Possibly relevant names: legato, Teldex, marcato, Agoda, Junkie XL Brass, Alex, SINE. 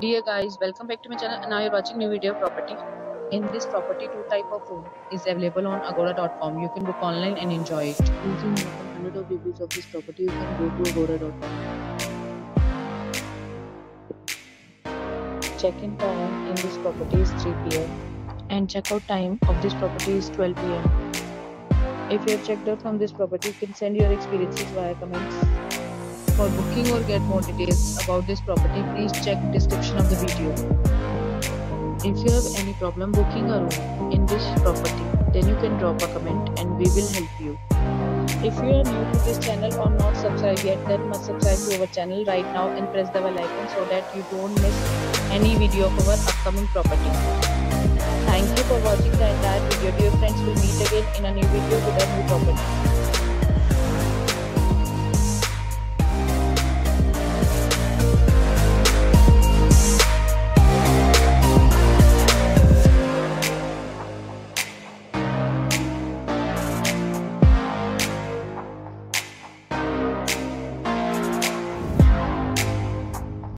Dear guys, welcome back to my channel. Now you're watching new video property. In this property, two type of room is available on agoda.com. You can book online and enjoy it. Using more than 100 of reviews of this property, you can go to agoda.com. Check-in time in this property is 3 p.m. and check-out time of this property is 12 p.m. If you have checked out from this property, you can send your experiences via comments. For booking or get more details about this property, please check description of the video. If you have any problem booking a room in this property, then you can drop a comment and we will help you. If you are new to this channel or not subscribed yet, then must subscribe to our channel right now and press the bell icon so that you don't miss any video of our upcoming property. Thank you for watching the entire video. Dear friends, we'll meet again in a new video with a new property.